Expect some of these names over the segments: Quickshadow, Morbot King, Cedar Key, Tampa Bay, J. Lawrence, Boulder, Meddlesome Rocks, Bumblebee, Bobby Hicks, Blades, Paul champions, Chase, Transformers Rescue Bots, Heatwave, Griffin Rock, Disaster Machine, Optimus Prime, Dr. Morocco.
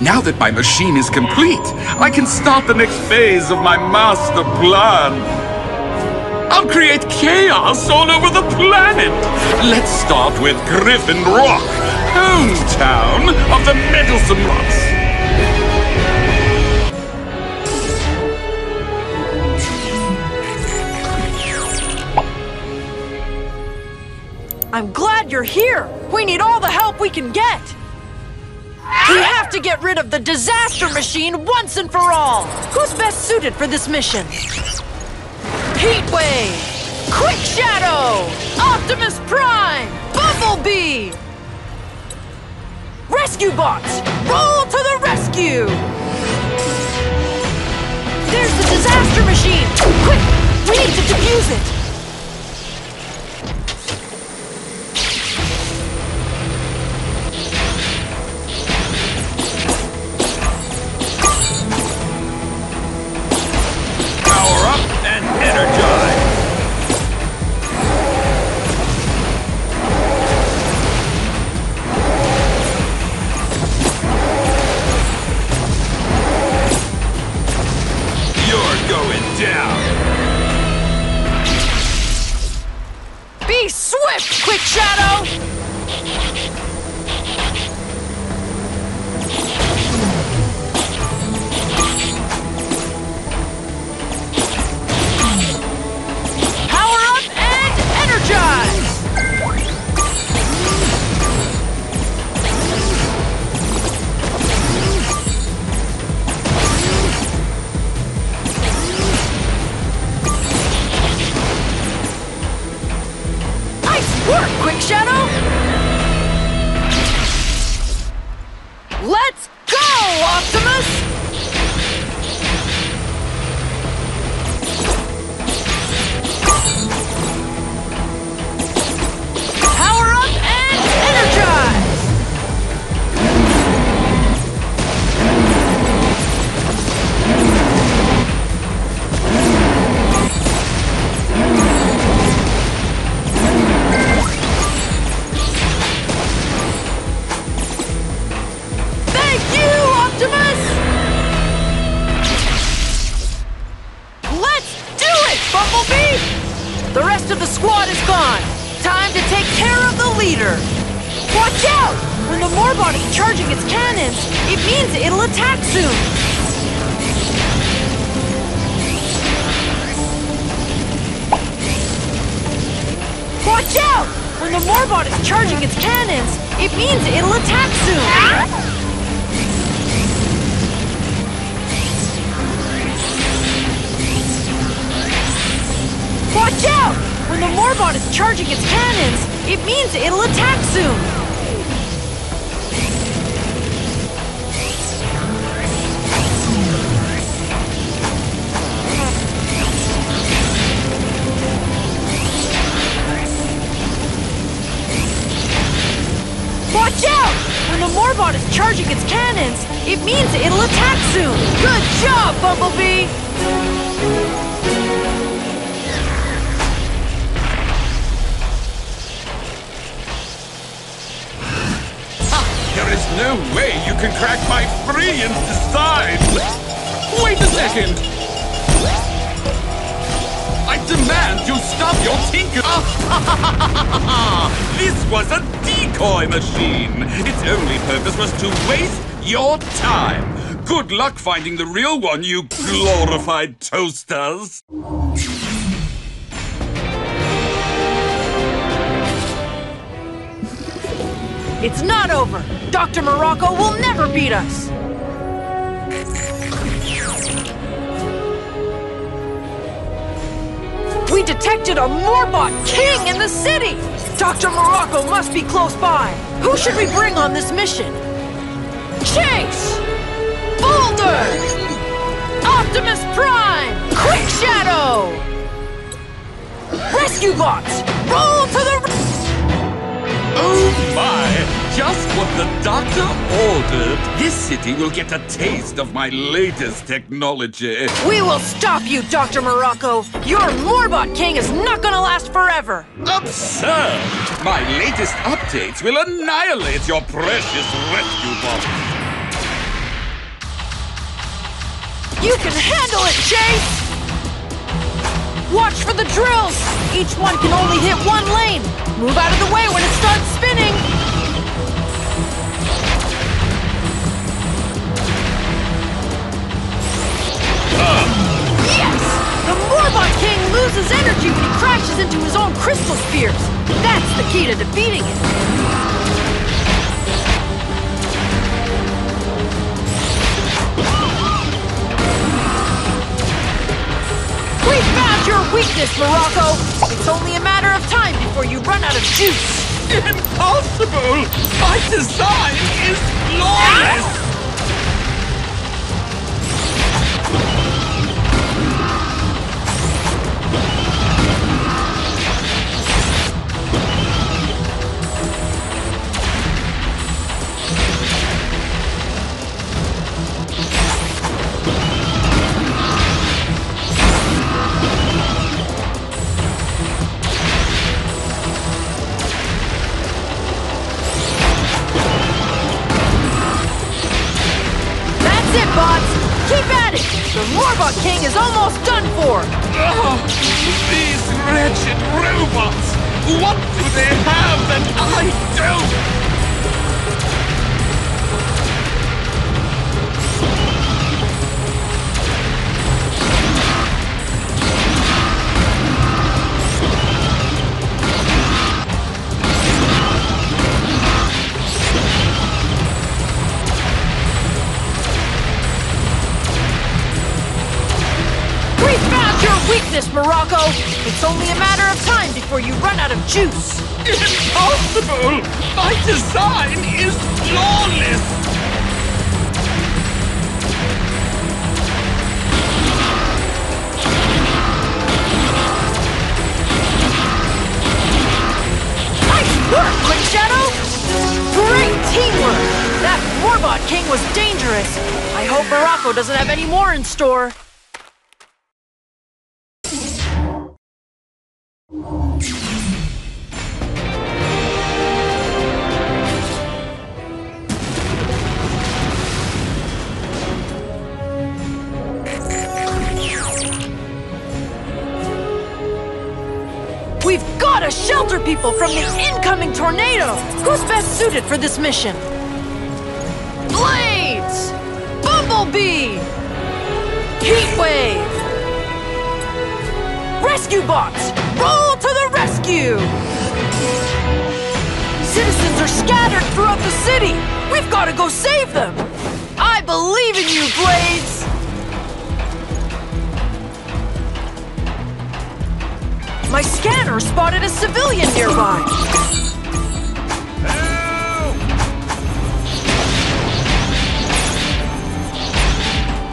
Now that my machine is complete, I can start the next phase of my master plan. I'll create chaos all over the planet. Let's start with Griffin Rock, hometown of the Meddlesome Rocks. I'm glad you're here! We need all the help we can get! We have to get rid of the disaster machine once and for all! Who's best suited for this mission? Heatwave! Quickshadow! Optimus Prime! Bumblebee! Rescue Bots! Roll to the rescue! There's the disaster machine! Quick! We need to defuse it! Good luck finding the real one, you glorified toasters! It's not over! Dr. Morocco will never beat us! We detected a Morbot King in the city! Dr. Morocco must be close by! Who should we bring on this mission? Chase! Boulder! Optimus Prime! Quickshadow! Rescue Bots! Roll to the... Oh my! Just what the doctor ordered! This city will get a taste of my latest technology! We will stop you, Dr. Morocco! Your Morbot King is not gonna last forever! Absurd! My latest updates will annihilate your precious Rescue Bots! You can handle it, Chase! Watch for the drills! Each one can only hit one lane! Move out of the way when it starts spinning! Yes! The Morbot King loses energy when he crashes into his own crystal spheres! That's the key to defeating it! We found your weakness, Morocco! It's only a matter of time before you run out of juice! Impossible! My design is flawless! The Morbot King is almost done for! Oh, these wretched robots! What do they have that I don't? Weakness, Morocco! It's only a matter of time before you run out of juice! Impossible! My design is flawless! Nice work, Quickshadow! Great teamwork! That Morbot King was dangerous! I hope Morocco doesn't have any more in store! We've got to shelter people from the incoming tornado! Who's best suited for this mission? Blades! Bumblebee! Heatwave! Rescue Bots! Roll to the rescue! Citizens are scattered throughout the city! We've got to go save them! I believe in you, Blades! My scanner spotted a civilian nearby! Help!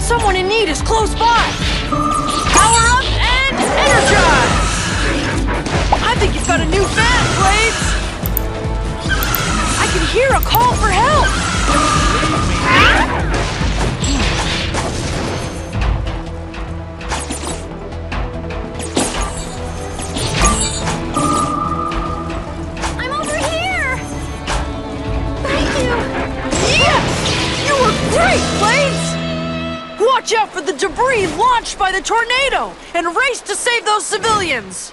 Someone in need is close by! Energize! I think you've got a new bat, Blades! I can hear a call for help! I'm over here! Thank you! Yes! You were great, Blades! Watch out for the debris launched by the tornado, and race to save those civilians!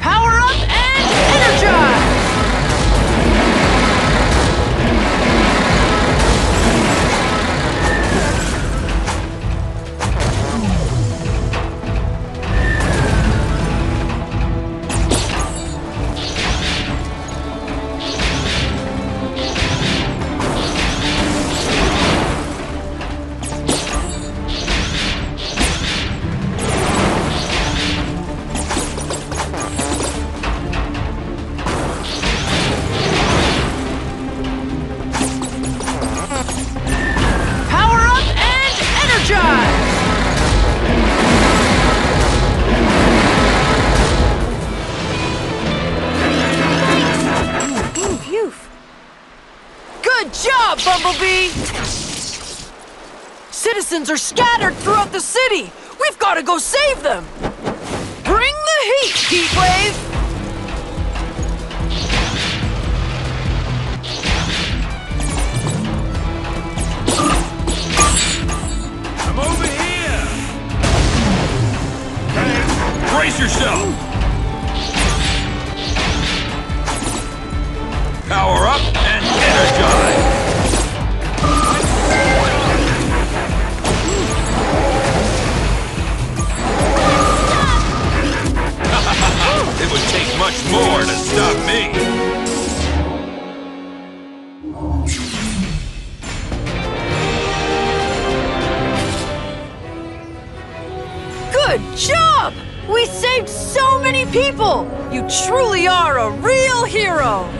Power up and Bumblebee! Citizens are scattered throughout the city! We We've got to go save them! Bring the heat, Heatwave! I'm over here! Brace yourself! Power up and energize! It would take much more to stop me! Good job! We saved so many people! You truly are a real hero!